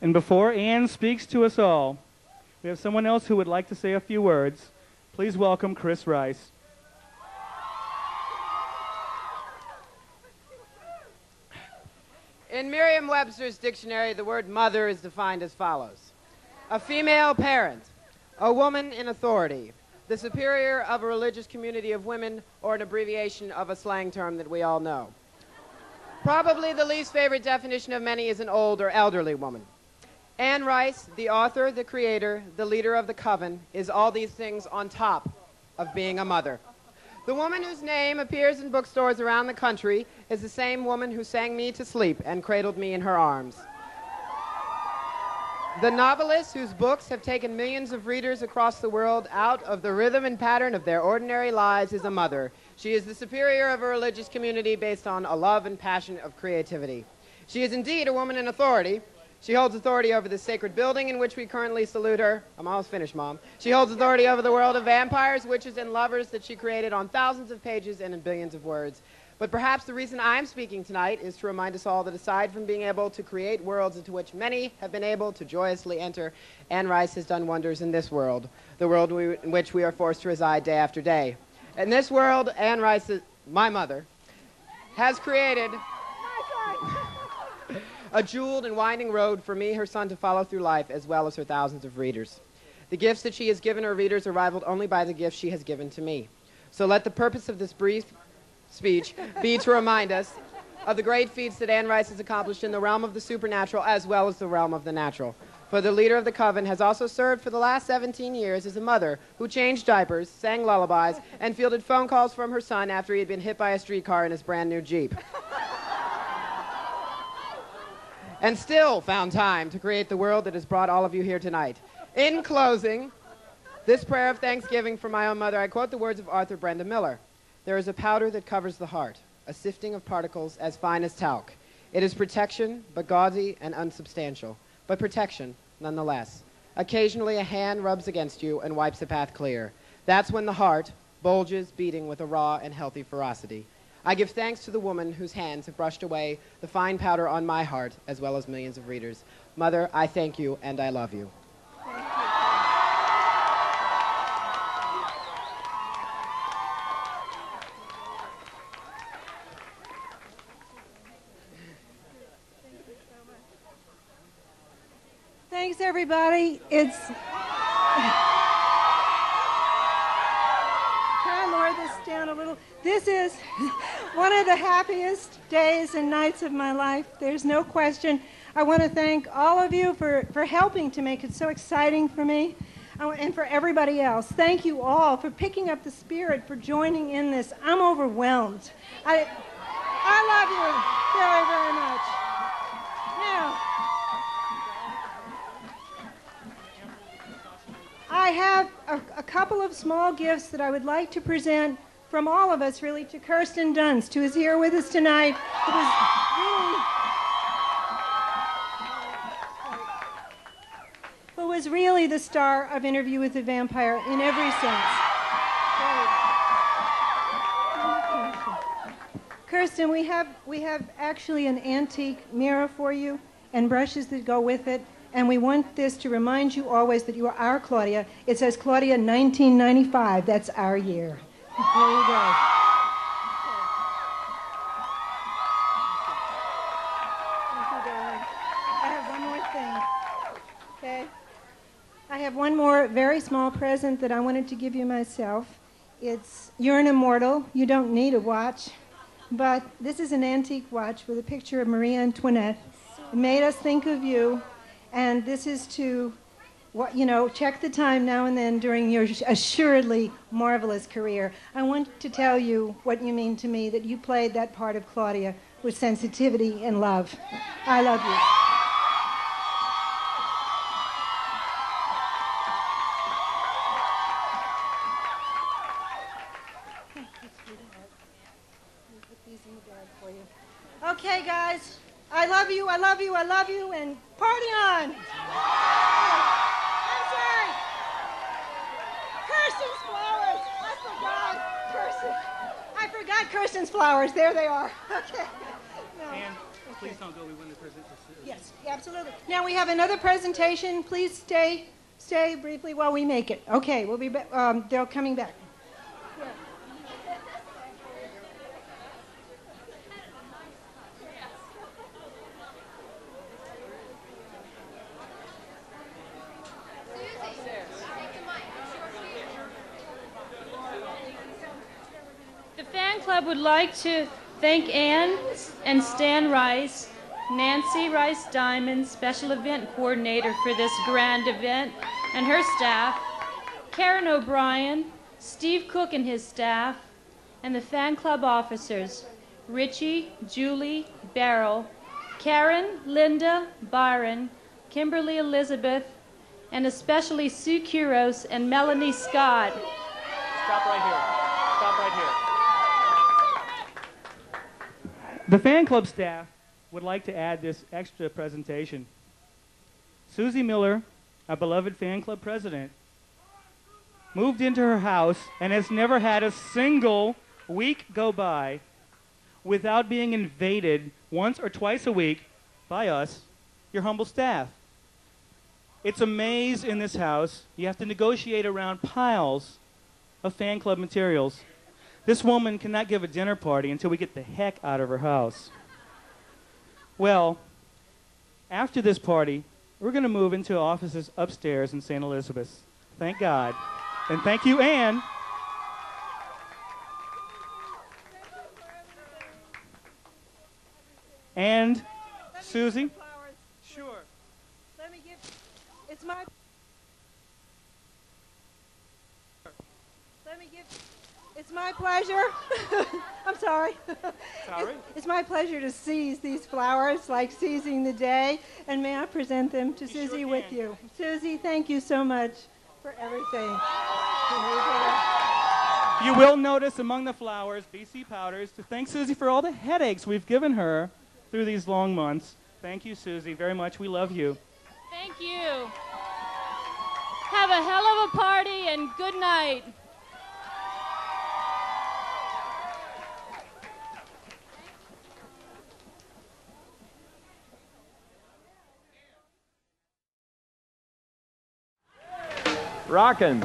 And before Anne speaks to us all, we have someone else who would like to say a few words. Please welcome Chris Rice. In Merriam-Webster's dictionary, the word mother is defined as follows. A female parent, a woman in authority, the superior of a religious community of women, or an abbreviation of a slang term that we all know. Probably the least favorite definition of many is an old or elderly woman. Anne Rice, the author, the creator, the leader of the coven, is all these things on top of being a mother. The woman whose name appears in bookstores around the country is the same woman who sang me to sleep and cradled me in her arms. The novelist whose books have taken millions of readers across the world out of the rhythm and pattern of their ordinary lives is a mother. She is the superior of a religious community based on a love and passion of creativity. She is indeed a woman in authority. She holds authority over the sacred building in which we currently salute her. I'm almost finished, Mom. She holds authority over the world of vampires, witches, and lovers that she created on thousands of pages and in billions of words. But perhaps the reason I'm speaking tonight is to remind us all that aside from being able to create worlds into which many have been able to joyously enter, Anne Rice has done wonders in this world, the world in which we are forced to reside day after day. In this world, Anne Rice, my mother, has created a jeweled and winding road for me, her son, to follow through life, as well as her thousands of readers. The gifts that she has given her readers are rivaled only by the gifts she has given to me. So let the purpose of this brief speech be to remind us of the great feats that Anne Rice has accomplished in the realm of the supernatural as well as the realm of the natural. For the leader of the coven has also served for the last 17 years as a mother who changed diapers, sang lullabies, and fielded phone calls from her son after he had been hit by a streetcar in his brand new Jeep. And still found time to create the world that has brought all of you here tonight. In closing, this prayer of thanksgiving for my own mother, I quote the words of Arthur Brandon Miller. There is a powder that covers the heart, a sifting of particles as fine as talc. It is protection, but gauzy and unsubstantial, but protection nonetheless. Occasionally a hand rubs against you and wipes the path clear. That's when the heart bulges, beating with a raw and healthy ferocity. I give thanks to the woman whose hands have brushed away the fine powder on my heart, as well as millions of readers. Mother, I thank you and I love you. Thanks, everybody. Can I lower this down a little? This is one of the happiest days and nights of my life. There's no question. I want to thank all of you for helping to make it so exciting for me and for everybody else. Thank you all for picking up the spirit, for joining in this. I'm overwhelmed. I love you very, very much. Now, I have a couple of small gifts that I would like to present from all of us, really, to Kirsten Dunst, who is here with us tonight. Who was really the star of Interview with the Vampire in every sense. Kirsten, we have actually an antique mirror for you and brushes that go with it. And we want this to remind you always that you are our Claudia. It says Claudia 1995. That's our year. There you go. Thank you, darling. I have one more thing. Okay? I have one more very small present that I wanted to give you myself. You're an immortal. You don't need a watch. But this is an antique watch with a picture of Marie Antoinette. It made us think of you. And this is to, you know, check the time now and then during your assuredly marvelous career. I want to tell you what you mean to me, that you played that part of Claudia with sensitivity and love. I love you. Okay, guys. I love you, I love you, I love you, and party on! I'm sorry. Kirsten's flowers. I forgot Kirsten. I forgot Kirsten's flowers. There they are. Okay. No. please don't go. We want to present this. Yes, absolutely. Now we have another presentation. Please stay briefly while we make it. Okay, we'll be back. They're coming back. I would like to thank Anne and Stan Rice, Nancy Rice Diamond, special event coordinator for this grand event, and her staff, Karen O'Brien, Steve Cook and his staff, and the fan club officers, Richie, Julie, Beryl, Karen, Linda, Byron, Kimberly, Elizabeth, and especially Sue Kuros and Melanie Scott. Stop right here. Stop right here. The fan club staff would like to add this extra presentation. Susie Miller, a beloved fan club president, moved into her house and has never had a single week go by without being invaded once or twice a week by us, your humble staff. It's a maze in this house. You have to negotiate around piles of fan club materials. This woman cannot give a dinner party until we get the heck out of her house. Well, after this party, we're going to move into offices upstairs in St. Elizabeth's. Thank God. And thank you, Anne. And Susie. Sure. Let me give. It's my. Let me give. It's my pleasure. I'm sorry. Sorry. It's my pleasure to seize these flowers like seizing the day. And may I present them to Susie with you? Susie, thank you so much for everything. You will notice among the flowers BC powders to thank Susie for all the headaches we've given her through these long months. Thank you, Susie, very much. We love you. Thank you. Have a hell of a party and good night. Rockin'.